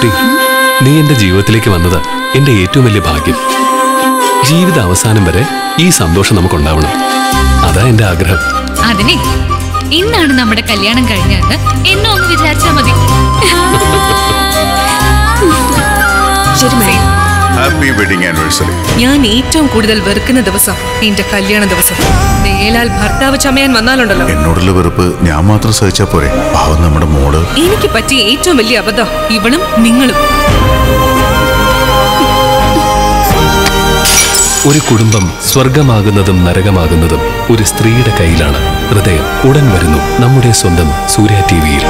കുട്ടി നീ എൻ്റെ ജീവിതത്തിലേക്ക് വന്നത് എൻ്റെ ഏറ്റവും വലിയ ഭാഗ്യം. ജീവിത അവസാനം വരെ ഈ സന്തോഷം നമുക്കുണ്ടാവണം, അതാ എൻ്റെ ആഗ്രഹം. അതിനെ ഇന്നാണ് നമ്മുടെ കല്യാണം കഴിഞ്ഞത് എന്നോ ഒന്ന് വിചാരിച്ചാൽ മതി. ഞാൻ ഏറ്റവും കൂടുതൽ വെറുക്കുന്ന ദിവസം എന്റെ കല്യാണ ദിവസം. മേലാൽ ഭർത്താവ് ചമയാൻ വന്നാലുണ്ടല്ലോ. എന്നോടുള്ള വെറുപ്പ് ഞാൻ മാത്രം സഹിച്ചാൽ പോരെ? പാവം നമ്മുടെ മോള്. എനിക്ക് പറ്റിയ ഏറ്റവും വലിയ അബദ്ധം ഇവളും നിങ്ങളും. ഒരു കുടുംബം സ്വർഗമാകുന്നതും നരകമാകുന്നതും ഒരു സ്ത്രീയുടെ കയ്യിലാണ്. ഹൃദയം ഉടൻ വരുന്നു നമ്മുടെ സ്വന്തം സൂര്യ ടിവിയിൽ.